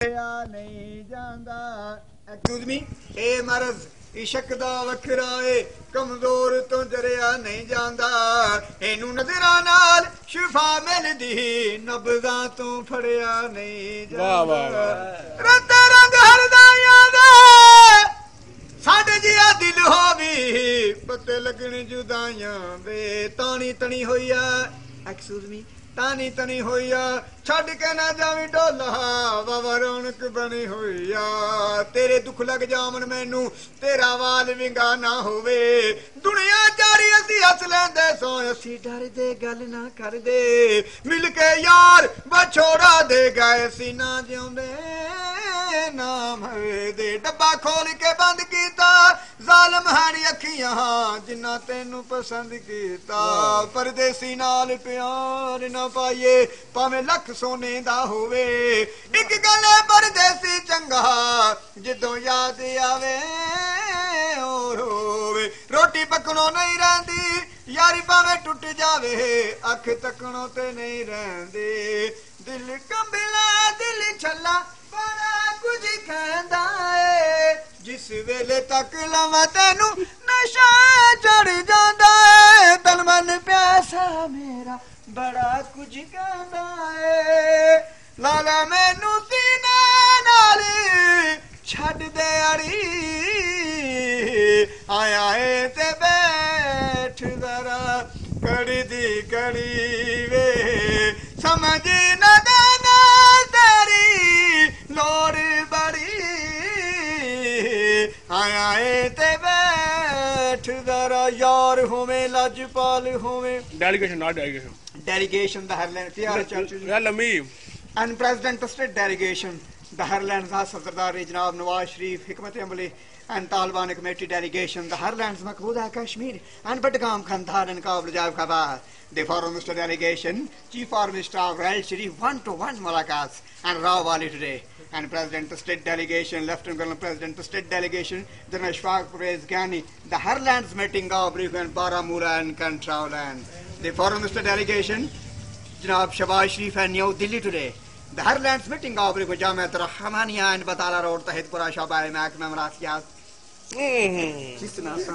नहीं जांदा। Excuse me, ए मर्ज़ इश्क दा वखरा ए कमजोर तो जरिया नहीं जांदा। एनू नजरा नाल शिफा मिलदी, नब्ज़ा तो फड़िया नहीं जांदा। रंग रंग हरदा यादा साडे जिया दिल होवी, पत्ते लगण जुदाइयां वे तानी तनी होई आ। एक्सक्यूज मी, तानी तनी होई छड़ के ना जावी डोला, बाबा रौनक बनी होई तेरे दुख लग जावन मैनू, तेरा वाल विंगा ना होवे। दुनिया जारी असी हस लैंदे सो, असी डरदे गल ना करदे, मिल के यार बछोड़ा दे गए असी ना जिउंदे ना मरदे। डब्बा खोल के बंद कीता ज़ालम हानी अखियां, जिन्ना तैनू पसंद कीता परदेसी नाल प्यार ना पाइए, भावें लख सोने दा होवे। इक गल परदेसी चंगा, जदों याद आवे और होवे। रोटी पकणों नहीं रहंदी, यारी भावें टुट जावे, अख तकणों ते नहीं रहंदी। दिल कंबला दिल छल्ला, बड़ा कुछ कहंदा ए, जिस वेले तक लवां तैनू नशा चढ़ जांदा ए। तन मन प्यासा मेरा, बड़ा कुछ कहना है लाला, मैनू सीने नाल छड्ड दे अड़ी, आया है ते बैठ जरा कड़ी दी कड़ी वे। समझ ना देना तेरी लोड़ बड़ी, आया है ते बैठ जरा यार होवे लाजपाल होवे। Delegation not delegation, delegation the हरलैंड and president state delegation the हरलैंड सदरदार जनाब नवाज शरीफ हिकमत अमली and Taliban committee delegation the हरलैंड मकबूजा कश्मीर एंड बटगाम खंदार एंड काबुल जाफाबाद the foreign minister delegation chief foreign minister of रायल शरीफ 1-to-1 मुलाकात एंड राव वाली today and president of state delegation lieutenant colonel president of state delegation General Ishfaq Pervez Ghani the Harlands meeting of Brigadier Baramulla and Kantrauland the foreign minister delegation Janab Shahbaz Sharif and New Delhi today the Harlands meeting of Brigadier Jamiat Rahmania and Batala Road Tahidpura Shahbai Mahkama Marasiyat.